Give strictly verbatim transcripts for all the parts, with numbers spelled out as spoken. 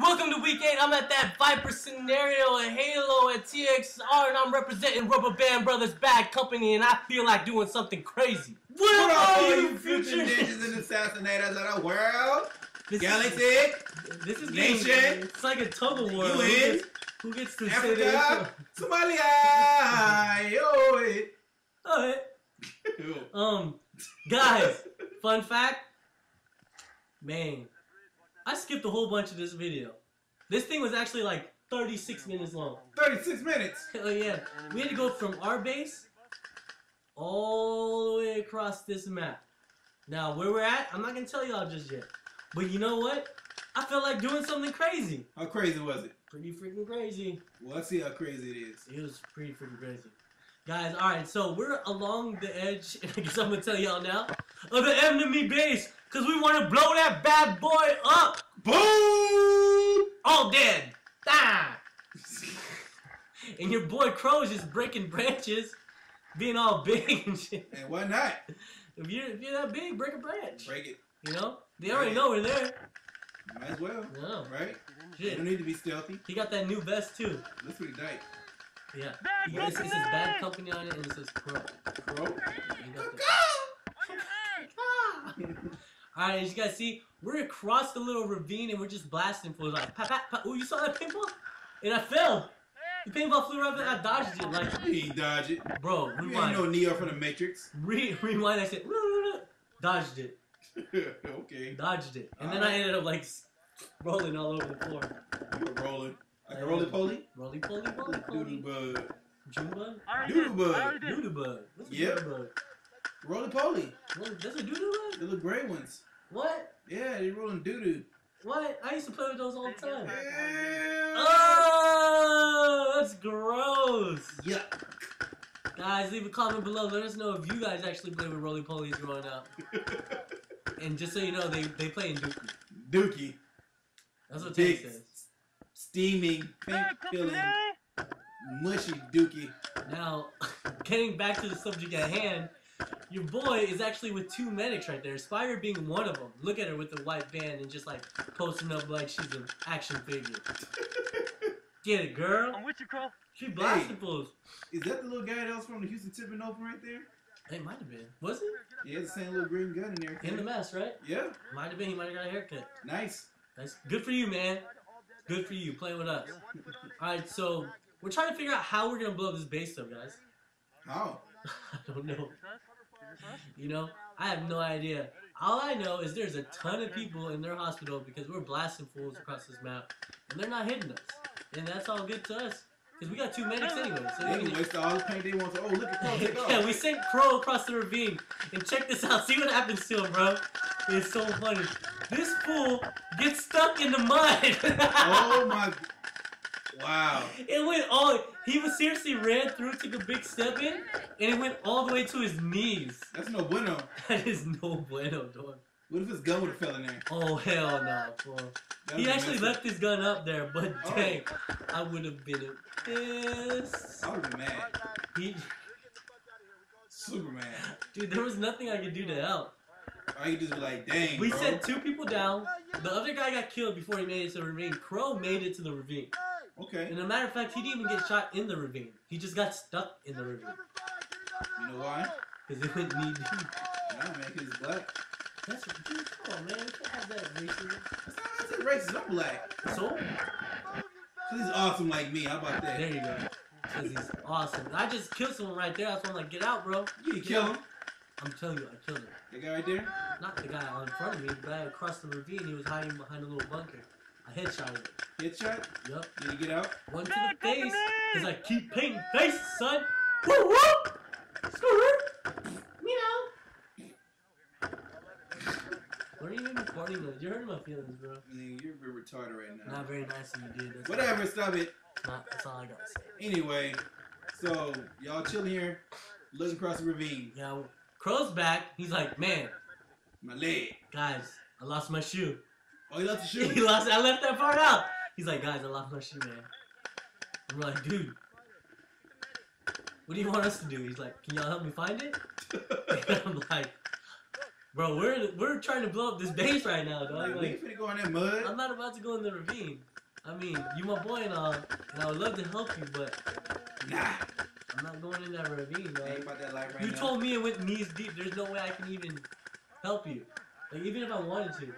Welcome to week eight. I'm at that Viper scenario at Halo at T X R, and I'm representing Rubber Band Brothers Bad Company, and I feel like doing something crazy. What are you, future ninjas and assassinators of the world? This Galaxy? Is, this is nation. Getting, it's like a tug of war. Who gets, who gets to Africa, say that? Somalia! Yo, it. All right. Um, guys, fun fact. Man, I skipped a whole bunch of this video. This thing was actually like thirty-six minutes long. thirty-six minutes? Hell yeah. We had to go from our base all the way across this map. Now, where we're at, I'm not going to tell y'all just yet. But you know what? I felt like doing something crazy. How crazy was it? Pretty freaking crazy. Well, let's see how crazy it is. It was pretty freaking crazy. Guys, alright, so we're along the edge, and I guess I'm going to tell y'all now, of the enemy base. Because we want to blow that bad boy up. Boom! All dead. Ah! And your boy Crow's just breaking branches, being all big and shit. And why not? If you're, if you're that big, break a branch. Break it. You know? They already know we're there. Might as well. No. Right? Shit. You don't need to be stealthy. He got that new vest, too. Looks pretty tight. Yeah. This is his Bad Company on it, and it says Crow. Crow? Go! Alright, as you guys see, we're across the little ravine and we're just blasting for like pat pat pat. Oh, you saw that paintball? And I fell. The paintball flew right up and I dodged it. Like, he dodged it. Bro, rewind. You ain't no Neo from the Matrix. Re rewind, I said, dodged it. Okay. Dodged it. And all then right. I ended up like rolling all over the floor. You were rolling. Like a roly poly? Roly poly, roly poly. Doodle bug. June bug? Doodle bug. Doodle bug. What's a yep. doodle bug? Roly poly. That's a doodle bug? They're the gray ones. What? Yeah, they rolling doo-doo. What? I used to play with those all the time. Yeah. Oh, that's gross. Yuck. Guys, leave a comment below. Let us know if you guys actually play with roly polies growing up. And just so you know, they, they play in Dookie. Dookie. That's what Tay says. Steaming, pink filling, mushy Dookie. Now, getting back to the subject at hand. Your boy is actually with two medics right there, Spider being one of them. Look at her with the white band and just like posting up like she's an action figure. Get it, girl. I'm with you, Crow. She blasted fools. Hey, is that the little guy that was from the Houston Tippin' Open right there? It might have been. Was it? Yeah, the same little green gun in there. In the mess, right? Yeah. Might have been. He might have got a haircut. Nice. That's good for you, man. Good for you. Play with us. All right, so we're trying to figure out how we're going to blow this base up, guys. How? I don't know. You know, I have no idea. All I know is there's a ton of people in their hospital because we're blasting fools across this map, and they're not hitting us. And that's all good to us because we got two medics anyway. So they can waste all the paint they want to. Oh, look at Crow. Take off. Yeah, we sent Crow across the ravine. And check this out. See what happens to him, bro. It's so funny. This fool gets stuck in the mud. Oh, my. Wow. It went all... He was seriously ran through, took a big step in, and it went all the way to his knees. That's no bueno. That is no bueno, dog. What if his gun would have fell in there? Oh, hell no, bro. He actually left his gun up there, but oh. Dang, I would have been pissed. I would have been mad. He... Superman. Dude, there was nothing I could do to help. I could just be like, dang, We bro. sent two people down. The other guy got killed before he made it to the ravine. Crow made it to the ravine. Okay. And a matter of fact, he didn't even get shot in the ravine. He just got stuck in the ravine. You know why? Because it wouldn't need him. No, man, because he's black. That's what you call, man. You can't have that racism. That's not racist. I'm black. So? Because he's awesome like me. How about that? There you go. Because he's awesome. I just killed someone right there. I was like, get out, bro. You didn't kill him. I'm telling you, I killed him. The guy right there? Not the guy on front of me. The guy across the ravine. He was hiding behind a little bunker. I headshot him. Headshot? Yup. Did he get out? One to the face. Cause I keep painting faces, son. Woo woo! Screw you know. What are you even recording with? You're hurting my feelings, bro. I mean, you're very retarded right now. Not very nice of you, dude. That's Whatever, all. stop it. Nah, that's all I gotta say. Anyway, so y'all chill here. Looking across the ravine. Yeah, Crow's back. He's like, man. My leg. Guys, I lost my shoe. Oh, he lost the shoe? He lost, I left that part out. He's like, guys, I lost my shoe, man. And we're like, dude, what do you want us to do? He's like, can y'all help me find it? And I'm like, Bro, we're we're trying to blow up this base right now, dog. Like, you finna go in that mud? I'm not about to go in the ravine. I mean, you my boy and all, and I would love to help you, but nah, I'm not going in that ravine, dog. Ain't about that life right now. You told me it went knees deep. There's no way I can even help you. Like, even if I wanted to,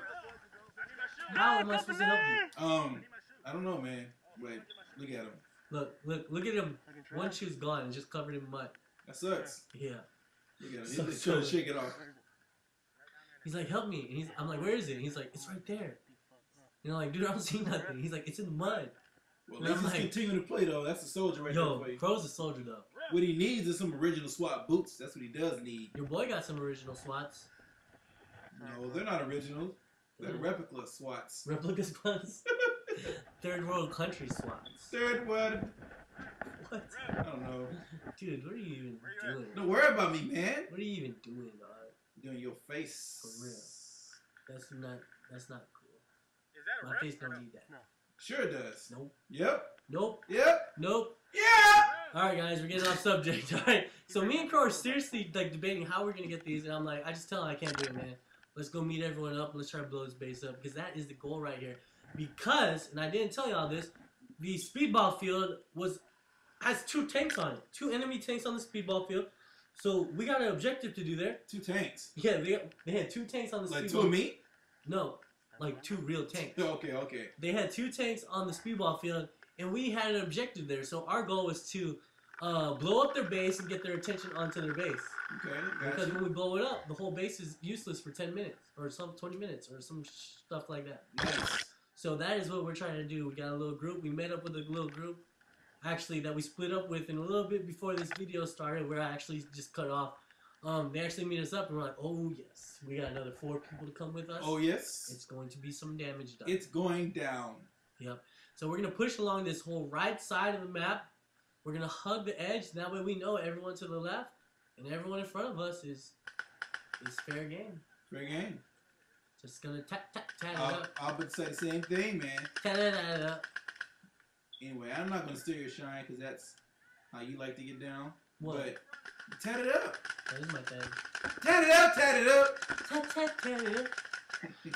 how am I supposed to help you? Um, I don't know, man. Wait, look at him. Look, look, look at him. One shoe's gone and just covered in mud. That sucks. Yeah. Look at him. He's just trying to shake it off. He's like, help me. And he's, I'm like, where is it? And he's like, it's right there. You know, like, dude, I don't see nothing. He's like, it's in the mud. Well, let's just continue to play, though. That's a soldier right there. Yo, Crow's a soldier, though. What he needs is some original SWAT boots. That's what he does need. Your boy got some original SWATs. No, they're not original. They're replica SWATs. Replica SWATs? Third world country SWATs. Third world. What? I don't know. Dude, what are you even doing? Don't worry about me, man. What are you even doing, dog? Doing your face. For real. That's not, that's not cool. Is that a my face don't need that. No. Sure it does. Nope. Yep. Nope. Yep. Nope. Yeah. Alright guys, we're getting off subject. Alright. So me and Crow are seriously like debating how we're gonna get these, and I'm like, I just tell him I can't do it, man. Let's go meet everyone up. Let's try to blow this base up, because that is the goal right here. Because, and I didn't tell y'all this, the speedball field was has two tanks on it. Two enemy tanks on the speedball field. So we got an objective to do there. Two tanks. Yeah, they, got, they had two tanks on the like speedball. Like two of me? No, like two real tanks. Okay, okay. They had two tanks on the speedball field, and we had an objective there. So our goal was to uh, blow up their base and get their attention onto their base. Okay, gotcha. Because when we blow it up, the whole base is useless for ten minutes, or some twenty minutes, or some stuff like that. Nice. So that is what we're trying to do. We got a little group. We met up with a little group. Actually, that we split up with, and a little bit before this video started, where I actually just cut off. Um, they actually meet us up, and we're like, "Oh yes, we got another four people to come with us." Oh yes, it's going to be some damage done. It's going down. Yep. So we're gonna push along this whole right side of the map. We're gonna hug the edge. That way, we know everyone to the left and everyone in front of us is is fair game. Fair game. Just gonna tap tap tap it up. I would say the same thing, man. Tap it up. Anyway, I'm not going to steal your shine because that's how you like to get down. What? But tat it up. That is my thing. Tat it up, tat it up. Tat, tat, tat it up.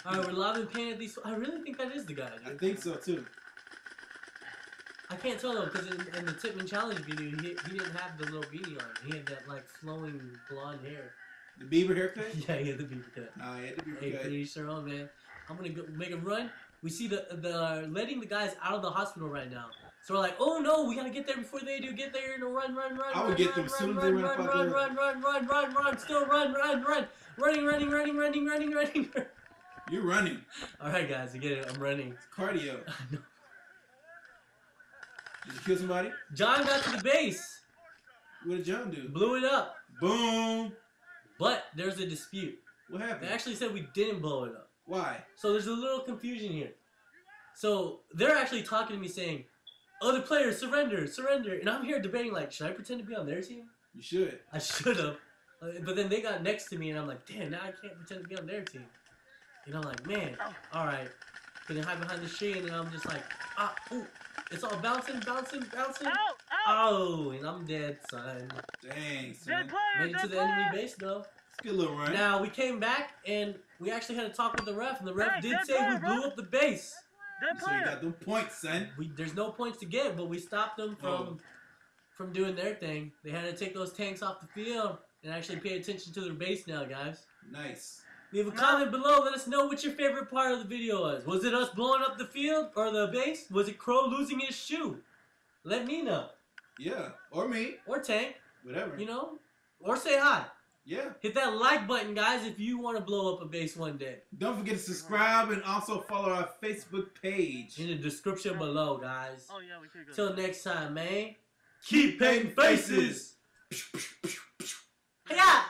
All right, we're lobbing paint at these. I really think that is the guy. Dude. I think so, too. I can't tell, though, because in, in the Tipman Challenge video, he, he didn't have the little beanie on. He had that, like, flowing blonde hair. The Bieber haircut? Yeah, he had the Bieber cut. Oh, he had the Bieber hey, cut. Hey, pretty sure on, man. I'm going to go make a run. We see the the letting the guys out of the hospital right now. So we're like, oh no, we gotta get there before they do. Get there and run, run, run, run, run, run, run, run, run, run, run, run, run, run, still run, run, run, running, running, running, running, running, running. You're running. All right, guys, I get it. I'm running. It's cardio. Did you kill somebody? John got to the base. What did John do? Blew it up. Boom. But there's a dispute. What happened? They actually said we didn't blow it up. Why? So there's a little confusion here. So they're actually talking to me saying, other players, surrender, surrender. And I'm here debating like, should I pretend to be on their team? You should. I should have. But then they got next to me and I'm like, damn, now I can't pretend to be on their team. And I'm like, man, all right. Gonna hide behind the tree and then I'm just like, ah, ooh. It's all bouncing, bouncing, bouncing. Ow, ow. Oh, and I'm dead, son. Dang, son. Dead player, made it to the player. Enemy base, though. It's a good little run. Now, we came back and we actually had a talk with the ref, and the ref hey, did say player, we blew bro. up the base. Dead so player. You got them points, son. We, there's no points to get, but we stopped them from oh. from doing their thing. They had to take those tanks off the field and actually pay attention to their base now, guys. Nice. Leave a no. comment below. Let us know what your favorite part of the video was. Was it us blowing up the field or the base? Was it Crow losing his shoe? Let me know. Yeah, or me. Or Tank. Whatever. You know? Or say hi. Yeah. Hit that like button, guys, if you want to blow up a base one day. Don't forget to subscribe and also follow our Facebook page. In the description below, guys. Oh, yeah, we could go. Till next time, man. Keep painting faces. Yeah.